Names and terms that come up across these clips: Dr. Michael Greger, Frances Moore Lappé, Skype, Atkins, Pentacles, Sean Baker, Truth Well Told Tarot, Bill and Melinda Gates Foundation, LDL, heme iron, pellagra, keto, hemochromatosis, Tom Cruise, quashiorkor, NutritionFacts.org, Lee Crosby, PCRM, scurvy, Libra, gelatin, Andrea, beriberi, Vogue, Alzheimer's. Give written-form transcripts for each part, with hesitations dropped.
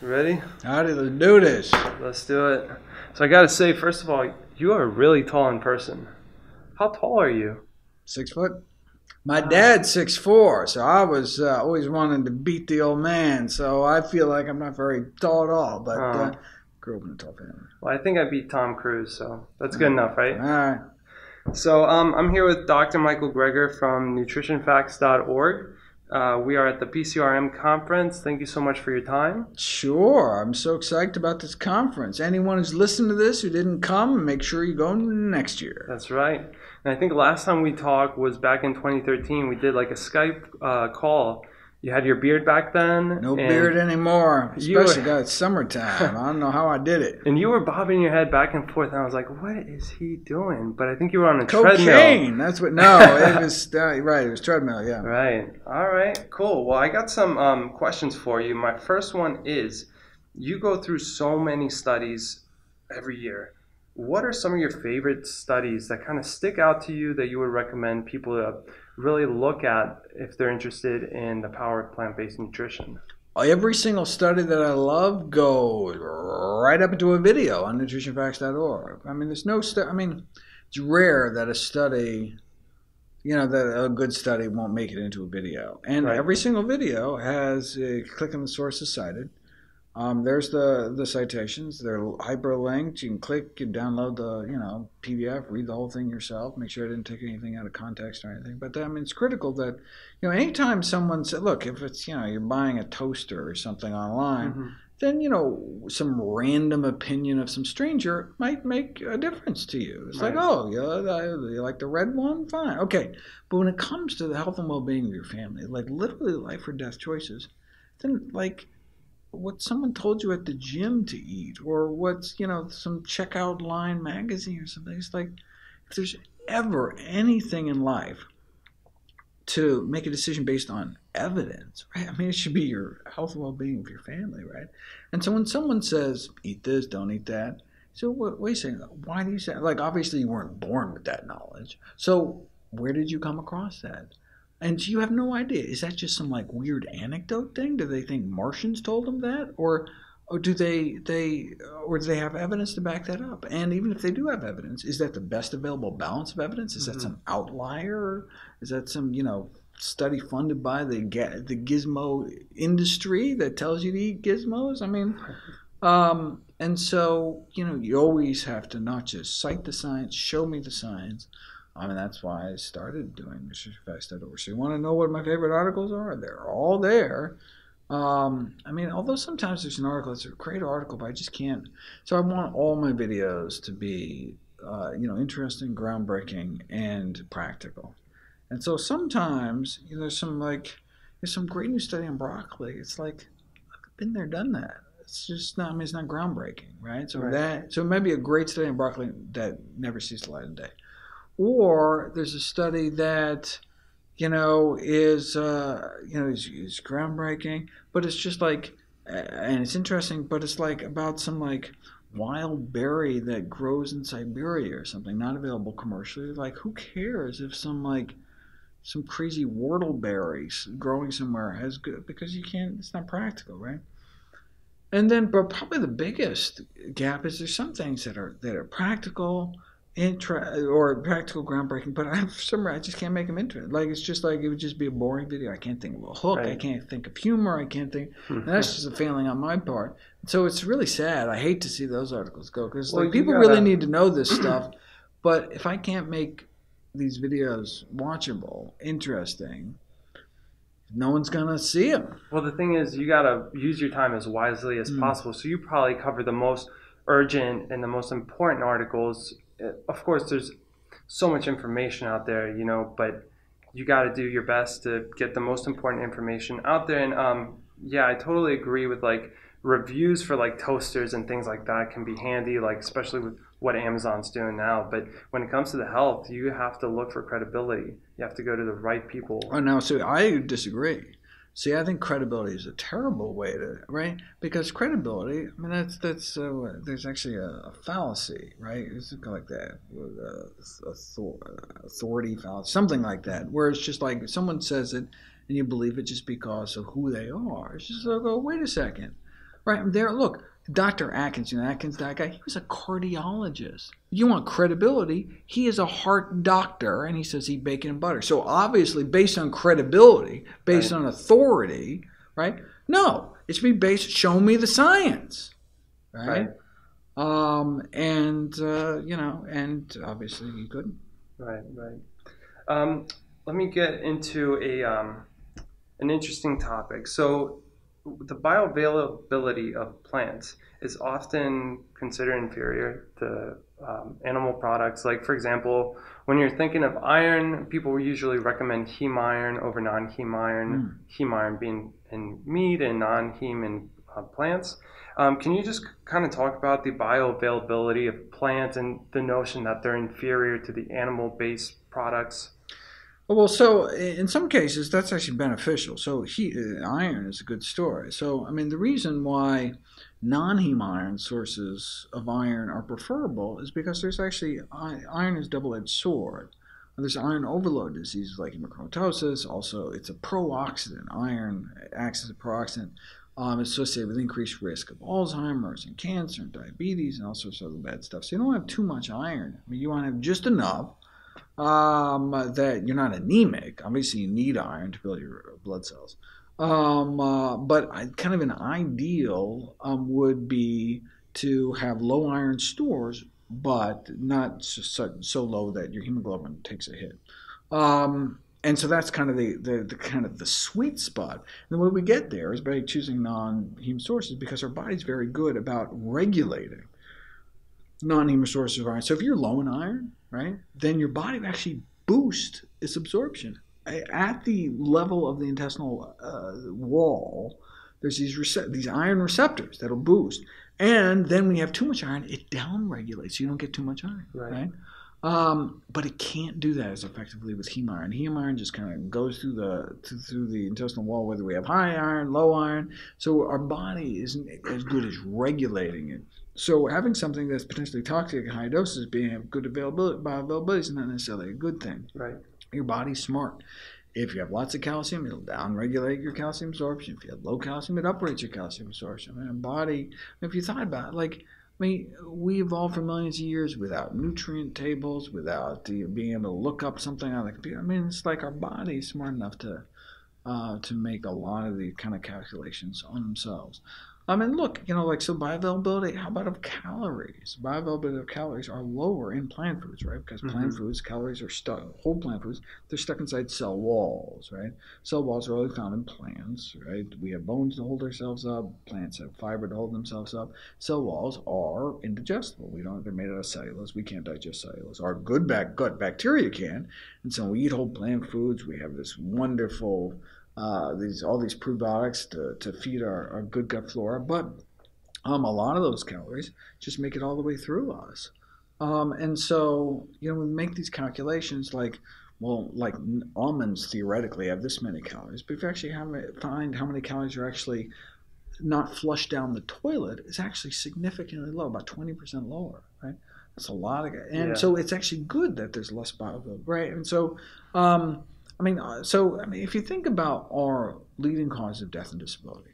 You ready? Howdy, let's do this. Let's do it. So I gotta say, first of all, you are really tall in person. How tall are you? 6 foot. My dad's 6'4", so I was always wanting to beat the old man, so I feel like I'm not very tall at all, but grew up in a tall family. Well, I think I beat Tom Cruise, so that's good enough, right? All right. So I'm here with Dr. Michael Greger from NutritionFacts.org. We are at the PCRM conference. Thank you so much for your time. Sure. I'm so excited about this conference. Anyone who's listening to this who didn't come, make sure you go next year. That's right. And I think last time we talked was back in 2013. We did like a Skype call. You had your beard back then. No beard anymore, especially now it's summertime. I don't know how I did it. And you were bobbing your head back and forth, and I was like, what is he doing? But I think you were on a treadmill. Cocaine, that's what, no, it was, right, it was treadmill, yeah. Right, all right, cool. Well, I got some questions for you. My first one is, you go through so many studies every year. What are some of your favorite studies that kind of stick out to you that you would recommend people to really look at if they're interested in the power of plant-based nutrition? Every single study that I love goes right up into a video on nutritionfacts.org. I mean, there's no study, I mean, it's rare that a study, you know, that a good study won't make it into a video. And right. Every single video has a click on the sources cited. There's the citations. They're hyperlinked. You can click and download the PDF, read the whole thing yourself, make sure I didn't take anything out of context or anything. But I mean, it's critical that anytime someone said, look, if it's you're buying a toaster or something online, then some random opinion of some stranger might make a difference to you. It's right. Like, oh, you like the red one? Fine, okay. But when it comes to the health and well-being of your family, like literally life or death choices, then like what someone told you at the gym to eat, or what's some checkout line magazine or something. It's like, if there's ever anything in life to make a decision based on evidence, right? I mean, it should be your health and well-being of your family, right? And so when someone says, eat this, don't eat that, so wait a second, why do you say, like, obviously you weren't born with that knowledge, so where did you come across that? And you have no idea. Is that just some like weird anecdote thing? Do they think Martians told them that, or do they have evidence to back that up? And even if they do have evidence, is that the best available balance of evidence? Is that some outlier? Is that some study funded by the gizmo industry that tells you to eat gizmos? I mean, and so you always have to not just cite the science, show me the science. I mean, that's why I started doing NutritionFacts.org. So you want to know what my favorite articles are? They're all there. I mean, although sometimes there's an article, it's a great article, but I just can't. So I want all my videos to be, interesting, groundbreaking, and practical. And so sometimes there's some great new study on broccoli. It's like, I've been there, done that. It's just not, I mean, it's not groundbreaking, right? So right. So maybe a great study on broccoli that never sees the light of day. Or there's a study that, is groundbreaking, but it's just like, and it's interesting, but it's like about some like wild berry that grows in Siberia or something, not available commercially. Like, who cares if some crazy whortleberry growing somewhere has good, because you can't, it's not practical, right? And then, but probably the biggest gap is there's some things that are practical, practical, groundbreaking, but I just can't make them interesting. Like, it's just like, it would just be a boring video. I can't think of a hook. Right. I can't think of humor. I can't think. And that's just a failing on my part. So it's really sad. I hate to see those articles go, because people really need to know this stuff. But if I can't make these videos watchable, interesting, no one's gonna see them. Well, the thing is, you gotta use your time as wisely as possible. So you probably cover the most urgent and the most important articles. Of course, there's so much information out there, but you got to do your best to get the most important information out there. And yeah, I totally agree with like reviews for like toasters and things like that can be handy, like especially with what Amazon's doing now. But when it comes to the health, you have to look for credibility. You have to go to the right people. Oh, no, so I disagree. See, I think credibility is a terrible way to, right? Because credibility, I mean, there's actually a fallacy, right? It's like that, authority fallacy, something like that, where it's just like someone says it and you believe it just because of who they are. It's just like, oh, wait a second. Right there, look, Dr. Atkins, you know, Atkins, that guy, he was a cardiologist. You want credibility, he is a heart doctor, and he says he bacon and butter. So obviously, based on credibility, based on authority, right? No, it should be based, show me the science, right? You know, and obviously he couldn't. Right. Let me get into an interesting topic. So the bioavailability of plants is often considered inferior to animal products. Like, for example, when you're thinking of iron, people usually recommend heme iron over non-heme iron, heme iron being in meat and non-heme in plants. Can you just kind of talk about the bioavailability of plants and the notion that they're inferior to the animal-based products? Well, so in some cases, that's actually beneficial. So iron is a good story. So, I mean, the reason why non-heme iron sources of iron are preferable is because there's actually, iron is a double-edged sword. There's iron overload diseases like hemochromatosis. Also, it's a pro-oxidant. Iron acts as a pro-oxidant. It's associated with increased risk of Alzheimer's and cancer and diabetes and all sorts of other bad stuff. So you don't have too much iron. I mean, you want to have just enough. That you're not anemic. Obviously, you need iron to build your blood cells. But kind of an ideal would be to have low iron stores, but not so low that your hemoglobin takes a hit. And so that's kind of the kind of the sweet spot. And the way we get there is by choosing non-heme sources, because our body's very good about regulating non-heme sources of iron. So if you're low in iron, right, then your body will actually boost its absorption. At the level of the intestinal wall, there's these iron receptors that'll boost. And then when you have too much iron, it downregulates, so you don't get too much iron. Right? But it can't do that as effectively with heme iron. Heme iron just kind of goes through the intestinal wall, whether we have high iron, low iron. So our body isn't as good as regulating it. So having something that's potentially toxic at high doses being good bioavailability is not necessarily a good thing. Right. Your body's smart. If you have lots of calcium, it'll downregulate your calcium absorption. If you have low calcium, it upregulates your calcium absorption. And our body, if you thought about it, we evolved for millions of years without nutrient tables, without being able to look up something on the computer. I mean, it's like our body's smart enough to make a lot of these kind of calculations on themselves. I mean, look, you know, like, so bioavailability, how about of calories? Bioavailability of calories are lower in plant foods, right? Because plant foods, calories are stuck, whole plant foods, they're stuck inside cell walls, right? Cell walls are only found in plants, right? We have bones to hold ourselves up. Plants have fiber to hold themselves up. Cell walls are indigestible. They're made out of cellulose. We can't digest cellulose. Our good gut bacteria can. And so we eat whole plant foods. We have this wonderful... all these prebiotics to feed our good gut flora, but a lot of those calories just make it all the way through us. And so, you know, we make these calculations like almonds theoretically have this many calories, but if you actually find how many calories are actually not flushed down the toilet, it's actually significantly low, about 20% lower, right? That's a lot of, and so it's actually good that there's less bioavailability, right? And so, if you think about our leading causes of death and disability,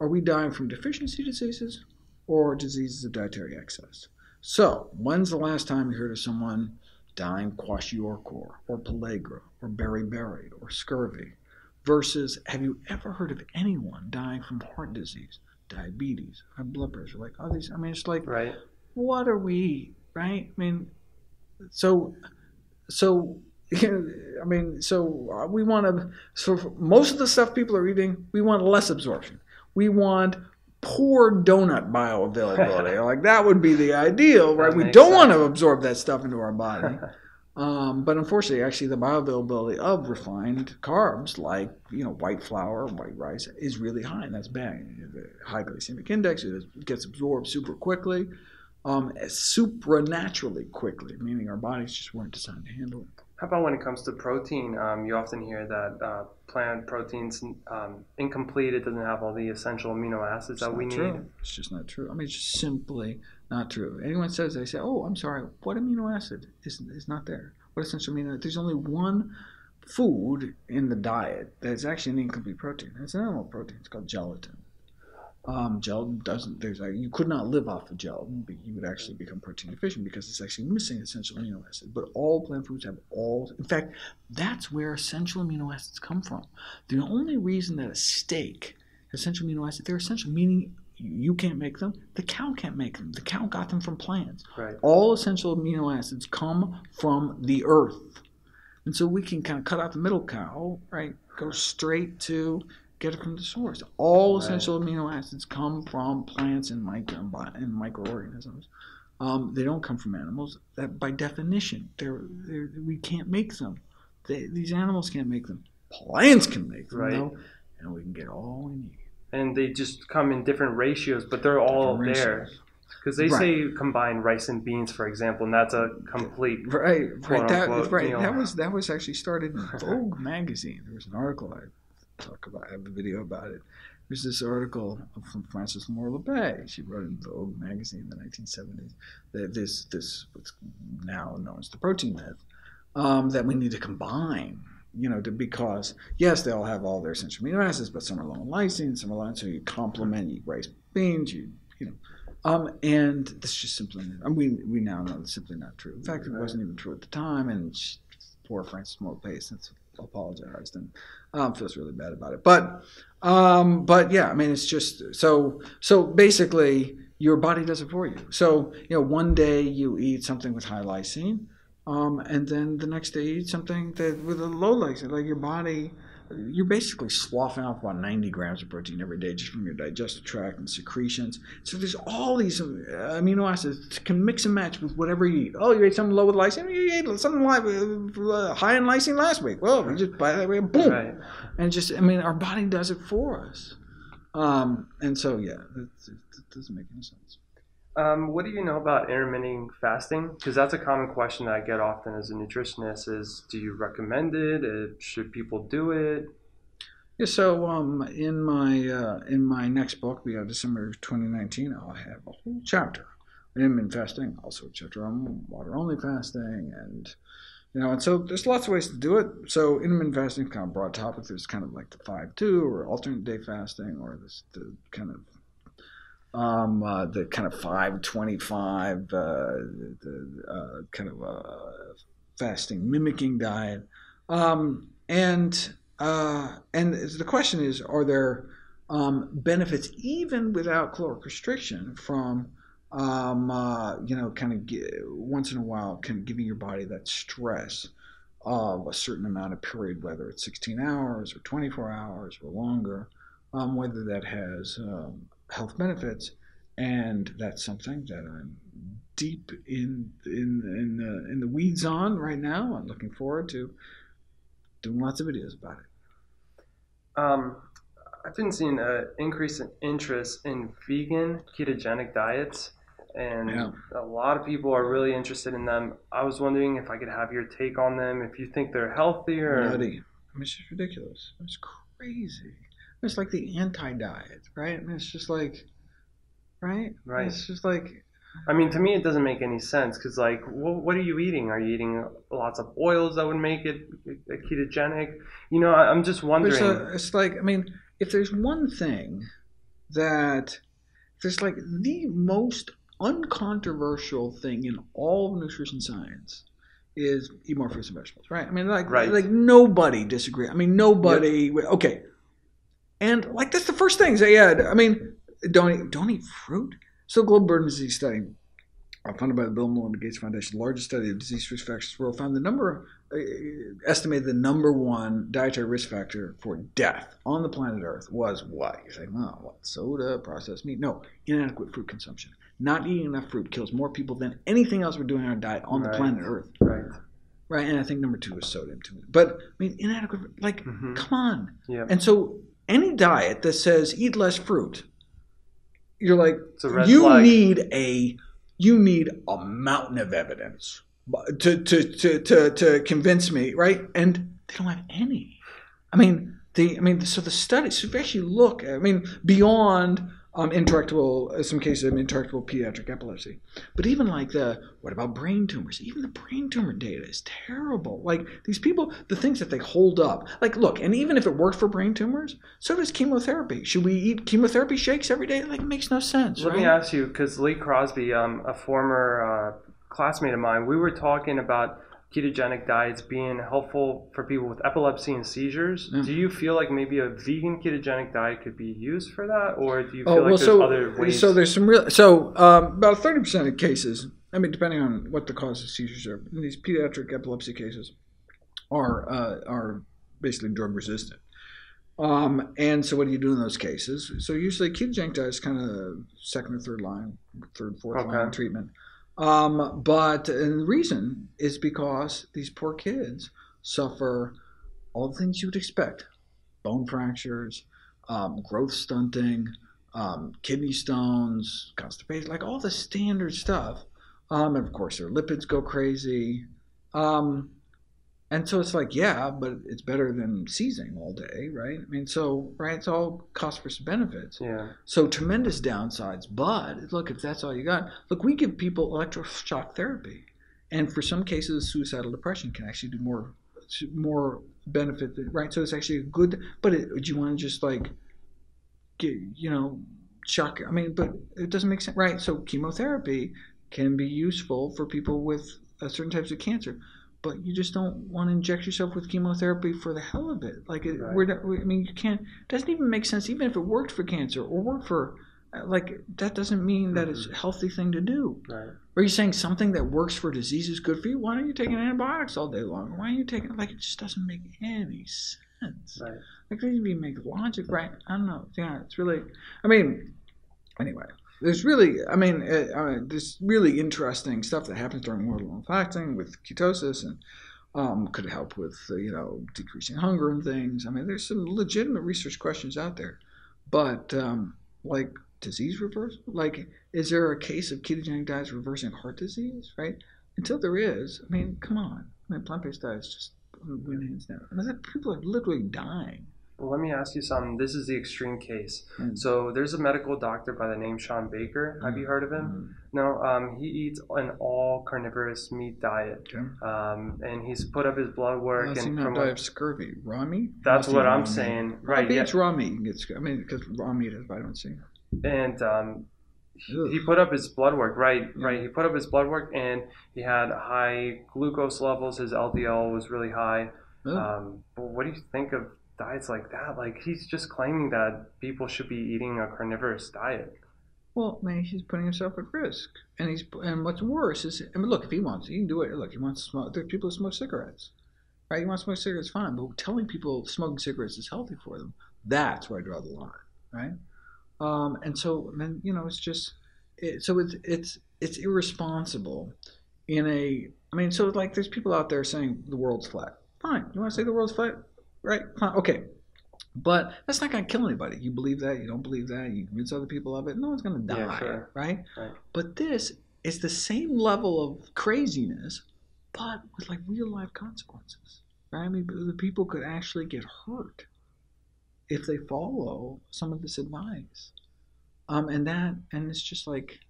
are we dying from deficiency diseases or diseases of dietary excess? So, when's the last time you heard of someone dying quashiorkor or pellagra or beriberi or scurvy versus have you ever heard of anyone dying from heart disease, diabetes, high blood pressure, like all these? I mean, it's like, right. What are we, right? I mean, so we want to, so most of the stuff people are eating, we want less absorption. We want poor donut bioavailability. Like, that would be the ideal, right? We don't want to absorb that stuff into our body. But unfortunately, actually, the bioavailability of refined carbs, like, you know, white flour, white rice, is really high, and that's bad. High glycemic index, it gets absorbed super quickly, supranaturally quickly, meaning our bodies just weren't designed to handle it. How about when it comes to protein? You often hear that plant protein's incomplete. It doesn't have all the essential amino acids that we need. It's just not true. I mean, it's just simply not true. Anyone says, they say, oh, I'm sorry, what amino acid is not there? What essential amino acid? There's only one food in the diet that's actually an incomplete protein. It's an animal protein. It's called gelatin. Gelatin doesn't, you could not live off of gelatin, but you would actually become protein deficient because it's actually missing essential amino acids. But all plant foods have all, in fact, that's where essential amino acids come from. The only reason that a steak, essential amino acids, they're essential, meaning you can't make them, the cow can't make them. The cow got them from plants. Right. All essential amino acids come from the earth. And so we can kind of cut out the middle cow, right, go straight to get it from the source. All essential amino acids come from plants and microorganisms. They don't come from animals. That by definition, we can't make them. These animals can't make them. Plants can make them, though, and we can get all we need. And they just come in different ratios, but they're all there. Because they say combine rice and beans, for example, and that's a complete quote, unquote, that was actually started in Vogue magazine. There was an article I have a video about it. There's this article from Frances Moore Lappé. She wrote in Vogue magazine in the 1970s that this what's now known as the protein myth, that we need to combine. Because yes, they all have all their essential amino acids, but some are low in lysine, some are low in, so you complement, you eat rice, beans, and that's just simply. I mean, we now know that's simply not true. In fact, it wasn't even true at the time, and poor Frances Moore Lappé since apologized and feels really bad about it. But yeah, I mean, it's just so basically your body does it for you. So one day you eat something with high lysine, and then the next day you eat something with a low lysine. Like your body, you're basically sloughing off about 90 grams of protein every day just from your digestive tract and secretions. So there's all these amino acids that can mix and match with whatever you eat. Oh, you ate something low with lysine? You ate something high in lysine last week. Well, we just buy that way, boom. Right. And just, I mean, our body does it for us. And so, yeah, it doesn't make any sense. What do you know about intermittent fasting? Because that's a common question that I get often as a nutritionist is, do you recommend it? Should people do it? Yeah, so in my next book, beyond December 2019, I'll have a whole chapter on intermittent fasting, also a chapter on water-only fasting, and so there's lots of ways to do it. So intermittent fasting is kind of a broad topic. There's kind of like the 5-2 or alternate day fasting or the kind of 5-25 fasting mimicking diet, and the question is, are there benefits even without caloric restriction from once in a while kind of giving your body that stress of a certain amount of period, whether it's 16 hours or 24 hours or longer, whether that has health benefits? And that's something that I'm deep in the weeds on right now. I'm looking forward to doing lots of videos about it. I've been seeing an increase in interest in vegan ketogenic diets, and a lot of people are really interested in them. I was wondering if I could have your take on them, if you think they're healthier. Nutty. I mean, it's just ridiculous. It's crazy. It's like the anti-diet, right? I mean, it's just like, right? Right. It's just like, I mean, to me, it doesn't make any sense because, like, what are you eating? Are you eating lots of oils that would make it ketogenic? I'm just wondering. It's like, I mean, if there's one thing that there's like the most uncontroversial thing in all of nutrition science is eat more fruits and vegetables, right? I mean, like nobody disagrees. I mean, nobody. Yep. Okay. And like that's the first thing. So yeah, I mean, don't eat fruit. So global burden disease study, funded by the Bill and Melinda Gates Foundation, the largest study of disease risk factors in the world, found estimated the number one dietary risk factor for death on the planet Earth was what? You're saying, oh, what? Soda, processed meat? No, inadequate fruit consumption. Not eating enough fruit kills more people than anything else we're doing on our diet on the planet Earth. Right. Right. And I think number two is sodium too. But I mean, inadequate. Like, come on. Yeah. And so, any diet that says eat less fruit, you're like, you need a mountain of evidence to convince me, right? And they don't have any. I mean, so the studies, so if you actually look, I mean, beyond some cases of intractable pediatric epilepsy. But even like what about brain tumors? Even the brain tumor data is terrible. Like these people, the things that they hold up, like look, and even if it worked for brain tumors, so does chemotherapy. Should we eat chemotherapy shakes every day? Like it makes no sense, right? Let me ask you, because Lee Crosby, a former classmate of mine, we were talking about ketogenic diets being helpful for people with epilepsy and seizures. Mm. Do you feel like maybe a vegan ketogenic diet could be used for that, or do you feel other ways? So there's some real. About 30% of cases, I mean, depending on what the cause of seizures are, these pediatric epilepsy cases are basically drug resistant. And so what do you do in those cases? So usually ketogenic diet is kind of second or third line, fourth line treatment. And the reason is because these poor kids suffer all the things you would expect: bone fractures, growth stunting, kidney stones, constipation, like all the standard stuff. And of course their lipids go crazy. And so it's like, yeah, but it's better than seizing all day, right? I mean, so, right, it's all cost versus benefits. Yeah. So tremendous downsides. But, look, if that's all you got, look, we give people electroshock therapy. And for some cases, suicidal depression can actually do more benefit, right? So it's actually a good, but do you want to just, like, get, you know, shock? I mean, but it doesn't make sense, right? So chemotherapy can be useful for people with certain types of cancer. But you just don't want to inject yourself with chemotherapy for the hell of it. Like, right. I mean, you can't. It doesn't even make sense, even if it worked for cancer or worked for, like, that doesn't mean that it's a healthy thing to do. Right. Are you saying something that works for disease is good for you? Why aren't you taking antibiotics all day long? Why aren't you taking, like, it just doesn't make any sense. Right. Like, doesn't even make logic, right? I don't know. Yeah, it's really, I mean, anyway. There's really, there's really interesting stuff that happens during water-long fasting with ketosis, and could help with, decreasing hunger and things. I mean, there's some legitimate research questions out there. But, like, disease reversal? Like, is there a case of ketogenic diets reversing heart disease, right? Until there is, I mean, come on. I mean, plant-based diets just win hands down. I mean, people are literally dying. Well, let me ask you something. This is the extreme case. Mm. So there's a medical doctor by the name Sean Baker. Have you heard of him? Mm. No. He eats an all carnivorous meat diet. Okay. And he's put up his blood work. Unless and die of scurvy. Raw meat? That's what I'm saying. Meat. Right. It's raw meat. I mean, because raw meat is vitamin C. And he put up his blood work. Right. Yeah. Right. He put up his blood work, and he had high glucose levels. His LDL was really high. Really? Well, what do you think of diets like that? Like, he's just claiming that people should be eating a carnivorous diet. Well, man, he's putting himself at risk. And what's worse is, I mean, look, if he wants, he can do it. Look, he wants to smoke. There's people who smoke cigarettes, right? You want to smoke cigarettes, fine. But telling people smoking cigarettes is healthy for them, that's where I draw the line, right? And so, I mean, it's just, it's irresponsible. There's people out there saying the world's flat. Fine, you want to say the world's flat? Right? Okay. But that's not going to kill anybody. You believe that, you don't believe that, you convince other people of it, no one's going to die, yeah, sure. Right? But this is the same level of craziness, but with, like, real-life consequences, right? I mean, the people could actually get hurt if they follow some of this advice. And it's just like,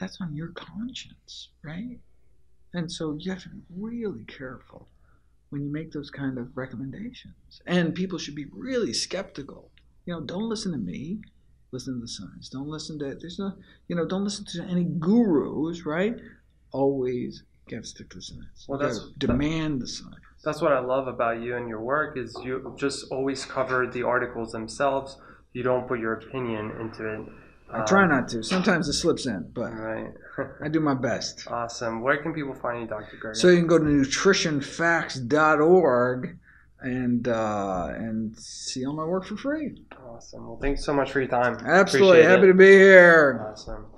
that's on your conscience, right? And so you have to be really careful when you make those kind of recommendations. And people should be really skeptical. Don't listen to me, listen to the science. Don't listen to, don't listen to any gurus, right? Always get to stick to the science. Well, demand the science. That's what I love about you and your work, is you just always cover the articles themselves. You don't put your opinion into it. I try not to. Sometimes it slips in, but right. I do my best. Awesome. Where can people find you, Dr. Greger? So you can go to NutritionFacts.org and see all my work for free. Awesome. Well, thanks so much for your time. Absolutely. Happy to be here. Awesome.